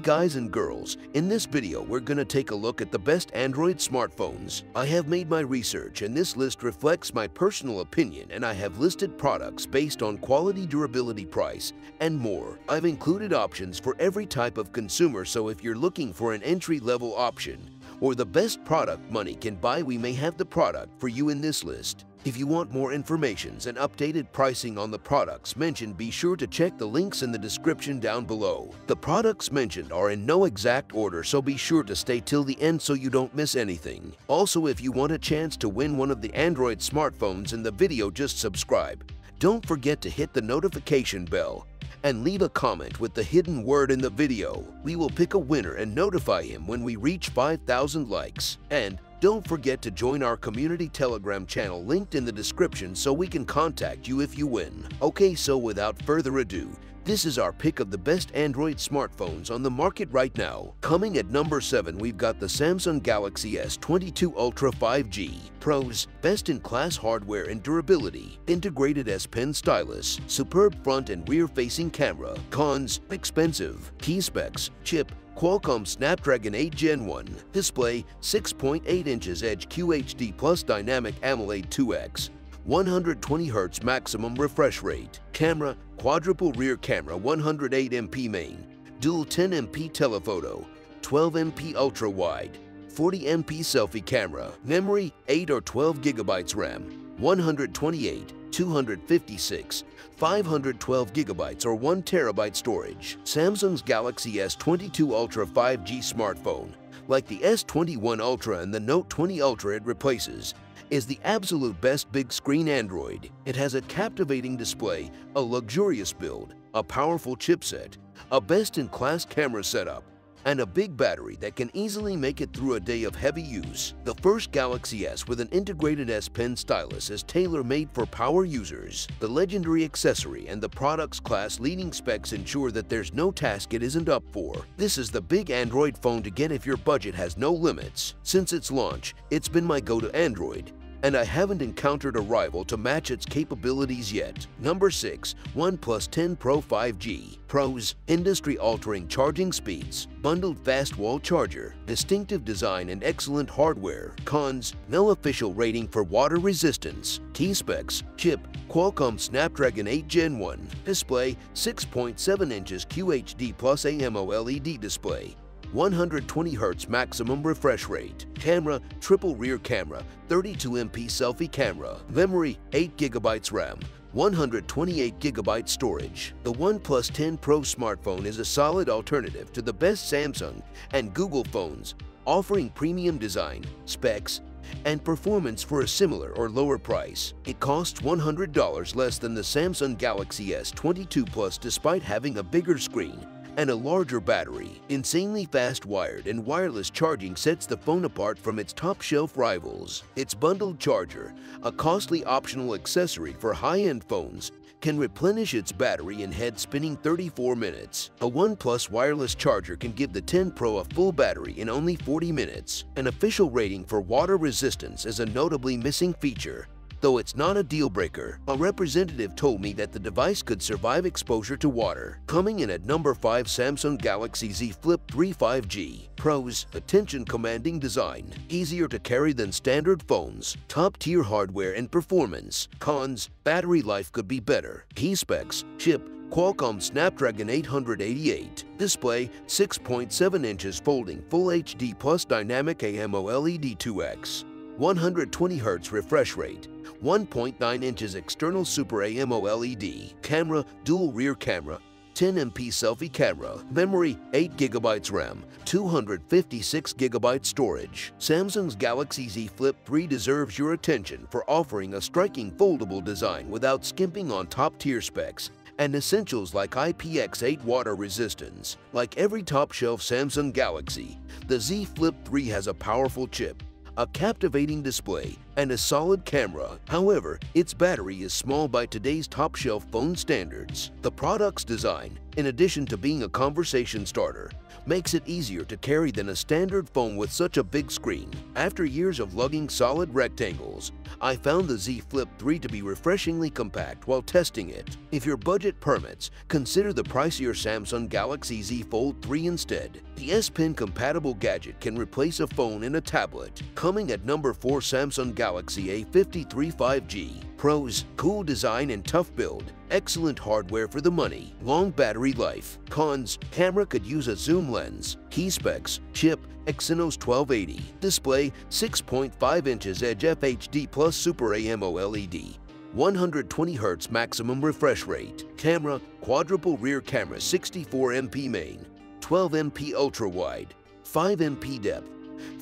Hey guys and girls, in this video we're gonna take a look at the best Android smartphones. I have made my research and this list reflects my personal opinion, and I have listed products based on quality, durability, price, and more. I've included options for every type of consumer, so if you're looking for an entry-level option or the best product money can buy, we may have the product for you in this list. If you want more information and updated pricing on the products mentioned, be sure to check the links in the description down below. The products mentioned are in no exact order, so be sure to stay till the end so you don't miss anything. Also, if you want a chance to win one of the Android smartphones in the video, just subscribe. Don't forget to hit the notification bell and leave a comment with the hidden word in the video. We will pick a winner and notify him when we reach 5,000 likes. And don't forget to join our community Telegram channel linked in the description so we can contact you if you win. Okay, so without further ado, this is our pick of the best Android smartphones on the market right now. Coming at number 7, we've got the Samsung Galaxy S22 Ultra 5G. Pros: best-in-class hardware and durability, integrated S Pen stylus, superb front and rear-facing camera. Cons: expensive. Key specs: chip, Qualcomm Snapdragon 8 Gen 1, display, 6.8 inches Edge QHD plus dynamic AMOLED 2X, 120Hz maximum refresh rate. Camera: quadruple rear camera, 108MP main, dual 10MP telephoto, 12MP ultra wide, 40MP selfie camera. Memory: 8 or 12GB RAM, 128, 256, 512GB or 1TB storage. Samsung's Galaxy S22 Ultra 5G smartphone, like the S21 Ultra and the Note 20 Ultra it replaces, is the absolute best big screen Android. It has a captivating display, a luxurious build, a powerful chipset, a best-in-class camera setup, and a big battery that can easily make it through a day of heavy use. The first Galaxy S with an integrated S Pen stylus is tailor-made for power users. The legendary accessory and the product's class-leading specs ensure that there's no task it isn't up for. This is the big Android phone to get if your budget has no limits. Since its launch, it's been my go-to Android, and I haven't encountered a rival to match its capabilities yet. Number 6, OnePlus 10 Pro 5G. Pros: industry-altering charging speeds, bundled fast wall charger, distinctive design and excellent hardware. Cons: no official rating for water resistance. Key specs: chip, Qualcomm Snapdragon 8 Gen 1, display, 6.7 inches QHD plus AMOLED display, 120Hz maximum refresh rate. Camera: triple rear camera, 32MP selfie camera. Memory: 8GB RAM, 128GB storage. The OnePlus 10 Pro smartphone is a solid alternative to the best Samsung and Google phones, offering premium design, specs, and performance for a similar or lower price. It costs $100 less than the Samsung Galaxy S22 Plus despite having a bigger screen and a larger battery. Insanely fast wired and wireless charging sets the phone apart from its top-shelf rivals. Its bundled charger, a costly optional accessory for high-end phones, can replenish its battery in head-spinning 34 minutes. A OnePlus wireless charger can give the 10 Pro a full battery in only 40 minutes. An official rating for water resistance is a notably missing feature, though it's not a deal-breaker. A representative told me that the device could survive exposure to water. Coming in at number 5, Samsung Galaxy Z Flip 3 5G. Pros: attention-commanding design, easier to carry than standard phones, top-tier hardware and performance. Cons: battery life could be better. Key specs: chip, Qualcomm Snapdragon 888, display, 6.7 inches folding Full HD plus dynamic AMOLED 2X, 120Hz refresh rate, 1.9 inches external Super AMOLED. Camera: dual rear camera, 10MP selfie camera. Memory: 8GB RAM, 256GB storage. Samsung's Galaxy Z Flip 3 deserves your attention for offering a striking foldable design without skimping on top-tier specs and essentials like IPX8 water resistance. Like every top-shelf Samsung Galaxy, the Z Flip 3 has a powerful chip, a captivating display, and a solid camera. However, its battery is small by today's top-shelf phone standards. The product's design, in addition to being a conversation starter, makes it easier to carry than a standard phone with such a big screen. After years of lugging solid rectangles, I found the Z Flip 3 to be refreshingly compact while testing it. If your budget permits, consider the pricier Samsung Galaxy Z Fold 3 instead. The S Pen compatible gadget can replace a phone in a tablet. Coming at number 4, Samsung Galaxy A53 5G. Pros: cool design and tough build, excellent hardware for the money, long battery life. Cons: camera could use a zoom lens. Key specs: chip Exynos 1280, display 6.5 inches Edge FHD plus Super AMOLED, 120Hz maximum refresh rate. Camera: quadruple rear camera, 64MP main, 12MP ultra wide, 5MP depth,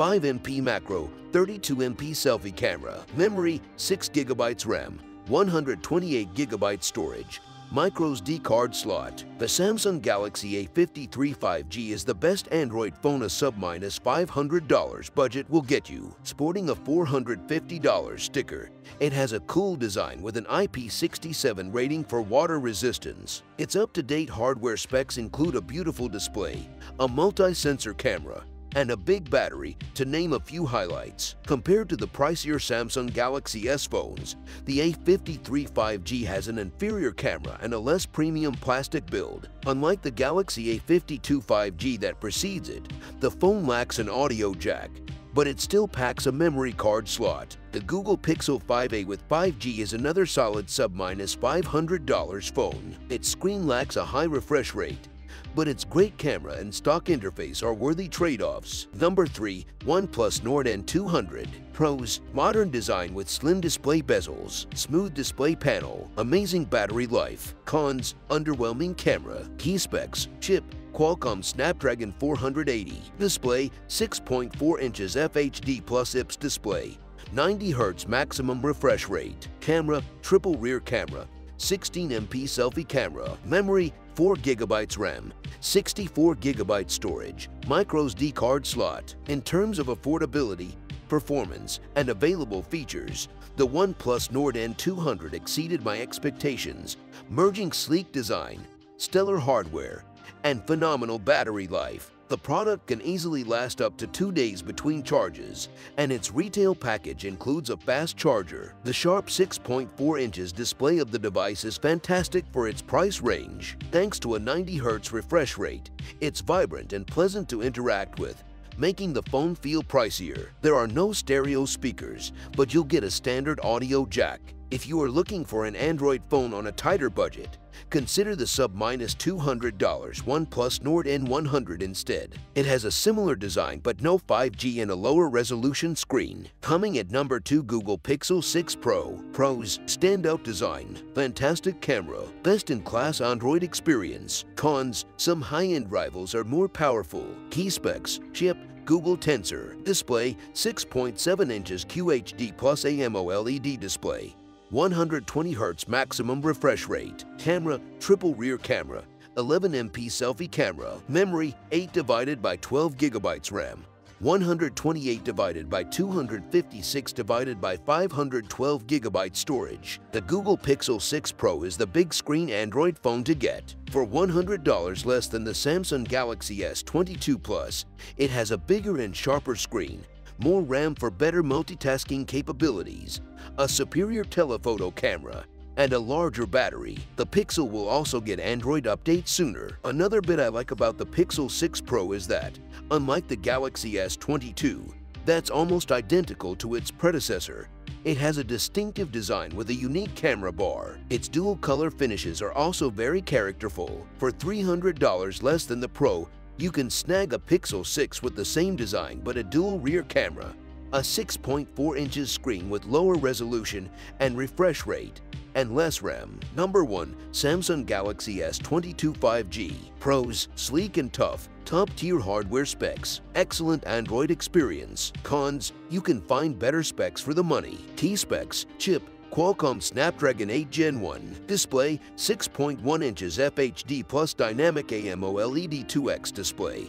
5MP macro, 32MP selfie camera. Memory: 6GB RAM, 128GB storage, microSD card slot. The Samsung Galaxy A53 5G is the best Android phone a sub-$500 budget will get you. Sporting a $450 sticker, it has a cool design with an IP67 rating for water resistance. Its up-to-date hardware specs include a beautiful display, a multi-sensor camera, and a big battery, to name a few highlights. Compared to the pricier Samsung Galaxy S phones, the A53 5G has an inferior camera and a less premium plastic build. Unlike the Galaxy A52 5G that precedes it, the phone lacks an audio jack, but it still packs a memory card slot. The Google Pixel 5a with 5G is another solid sub-$500 phone. Its screen lacks a high refresh rate, but its great camera and stock interface are worthy trade-offs. Number 3, OnePlus Nord N200. Pros: modern design with slim display bezels, smooth display panel, amazing battery life. Cons: underwhelming camera. Key specs: chip Qualcomm Snapdragon 480, display 6.4 inches FHD plus IPS display, 90Hz maximum refresh rate. Camera: triple rear camera, 16MP selfie camera. Memory: 4GB RAM, 64GB storage, microSD card slot. In terms of affordability, performance, and available features, the OnePlus Nord N200 exceeded my expectations, merging sleek design, stellar hardware, and phenomenal battery life. The product can easily last up to 2 days between charges, and its retail package includes a fast charger. The sharp 6.4 inches display of the device is fantastic for its price range. Thanks to a 90Hz refresh rate, it's vibrant and pleasant to interact with, making the phone feel pricier. There are no stereo speakers, but you'll get a standard audio jack. If you are looking for an Android phone on a tighter budget, consider the sub-$200 OnePlus Nord N100 instead. It has a similar design but no 5G and a lower resolution screen. Coming at number 2, Google Pixel 6 Pro. Pros: standout design, fantastic camera, best-in-class Android experience. Cons: some high-end rivals are more powerful. Key specs: chip Google Tensor, display 6.7 inches QHD plus AMOLED display, 120Hz maximum refresh rate. Camera: triple rear camera, 11MP selfie camera. Memory: 8/12GB RAM, 128/256/512GB storage. The Google Pixel 6 Pro is the big screen Android phone to get. For $100 less than the Samsung Galaxy S22 Plus, it has a bigger and sharper screen, more RAM for better multitasking capabilities, a superior telephoto camera, and a larger battery. The Pixel will also get Android updates sooner. Another bit I like about the Pixel 6 Pro is that, unlike the Galaxy S22, that's almost identical to its predecessor, it has a distinctive design with a unique camera bar. Its dual color finishes are also very characterful. For $300 less than the Pro, you can snag a Pixel 6 with the same design but a dual rear camera, a 6.4 inches screen with lower resolution and refresh rate, and less RAM. Number 1, Samsung Galaxy S22 5G. Pros: sleek and tough, top-tier hardware specs, excellent Android experience. Cons: you can find better specs for the money. Key specs: chip Qualcomm Snapdragon 8 Gen 1, display 6.1 inches FHD plus dynamic AMOLED 2X display,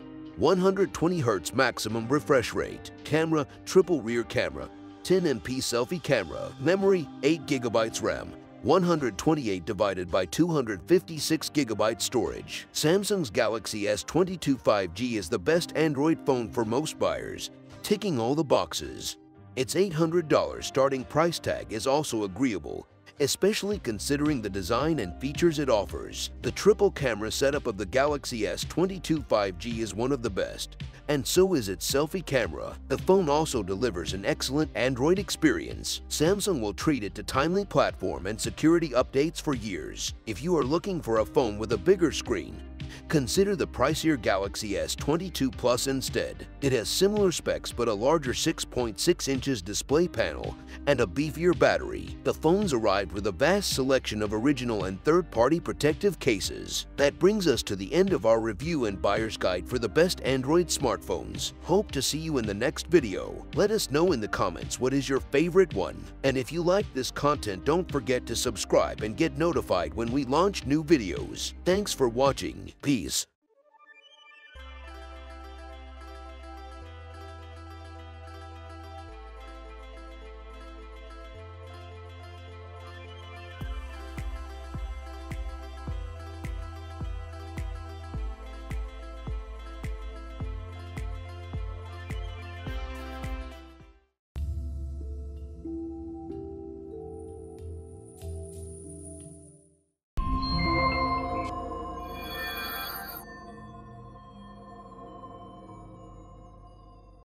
120Hz maximum refresh rate. Camera: triple rear camera, 10MP selfie camera, memory 8GB RAM, 128/256GB storage. Samsung's Galaxy S22 5G is the best Android phone for most buyers, ticking all the boxes. Its $800 starting price tag is also agreeable, especially considering the design and features it offers. The triple camera setup of the Galaxy S22 5G is one of the best, and so is its selfie camera. The phone also delivers an excellent Android experience. Samsung will treat it to timely platform and security updates for years. If you are looking for a phone with a bigger screen, consider the pricier Galaxy S22 Plus instead. It has similar specs but a larger 6.6 inches display panel and a beefier battery. The phones arrived with a vast selection of original and third-party protective cases. That brings us to the end of our review and buyer's guide for the best Android smartphones. Hope to see you in the next video. Let us know in the comments what is your favorite one. And if you like this content, don't forget to subscribe and get notified when we launch new videos. Thanks for watching. Peace.